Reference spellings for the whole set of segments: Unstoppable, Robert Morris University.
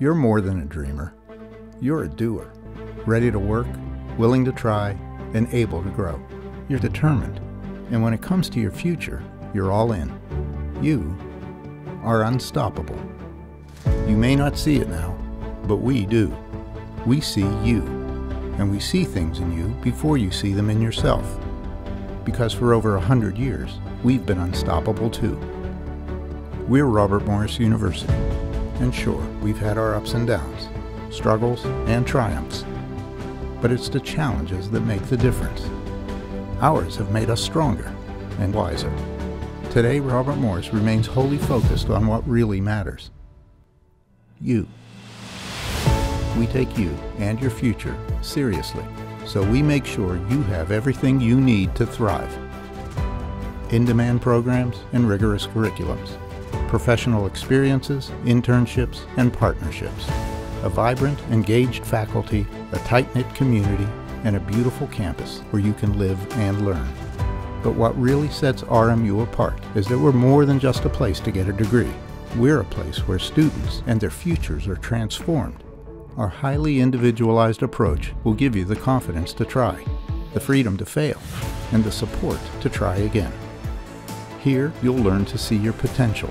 You're more than a dreamer. You're a doer, ready to work, willing to try, and able to grow. You're determined, and when it comes to your future, you're all in. You are unstoppable. You may not see it now, but we do. We see you, and we see things in you before you see them in yourself. Because for over 100 years, we've been unstoppable too. We're Robert Morris University, and sure, we've had our ups and downs, struggles and triumphs, but it's the challenges that make the difference. Ours have made us stronger and wiser. Today, Robert Morris remains wholly focused on what really matters. You. We take you and your future seriously, so we make sure you have everything you need to thrive. In-demand programs and rigorous curriculums, professional experiences, internships, and partnerships, a vibrant, engaged faculty, a tight-knit community, and a beautiful campus where you can live and learn. But what really sets RMU apart is that we're more than just a place to get a degree. We're a place where students and their futures are transformed. Our highly individualized approach will give you the confidence to try, the freedom to fail, and the support to try again. Here, you'll learn to see your potential.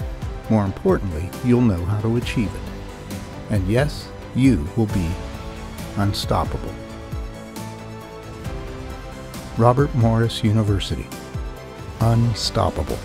More importantly, you'll know how to achieve it. And yes, you will be unstoppable. Robert Morris University. Unstoppable.